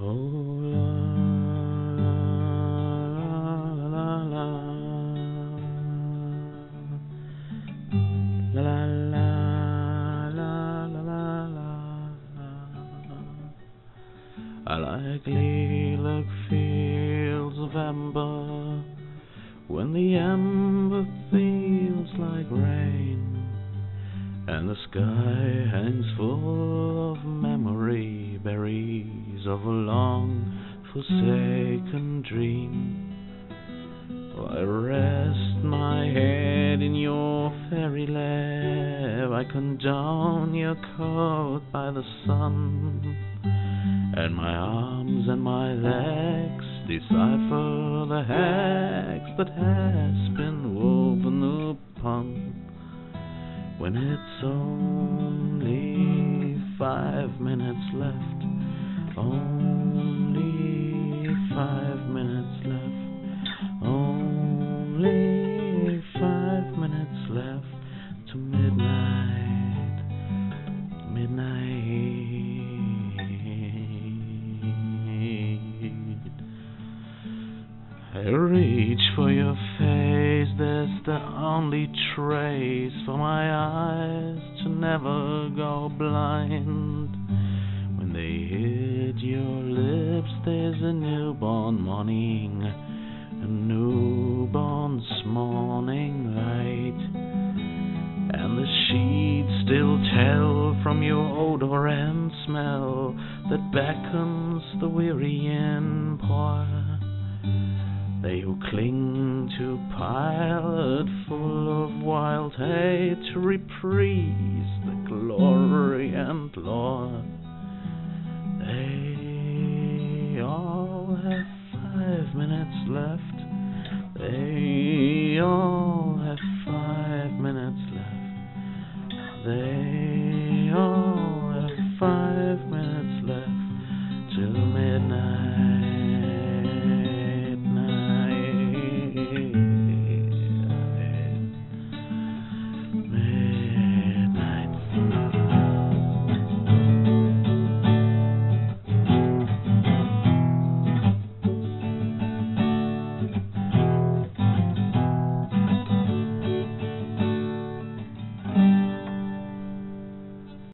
Oh, la, la, la, la, la, la. I like lilac fields of amber, when the amber feels like rain, and the sky hangs full of memory, berries of a long-forsaken dream. Oh, I rest my head in your fairy lap, I condone your coat by the sun, and my arms and my legs decipher the hex that has been woven upon. When it's only 5 minutes left, only 5 minutes left, only 5 minutes left to midnight, midnight. I reach for your face, there's the only trace for my eyes to never go blind. When they hit your lips, there's a newborn morning, a newborn morning light. And the sheets still tell from your odor and smell that beckons the weary and poor. They who cling to Pilate, full of wild hate, to reprise the glory and lore. They all have 5 minutes left. They all have 5 minutes left. They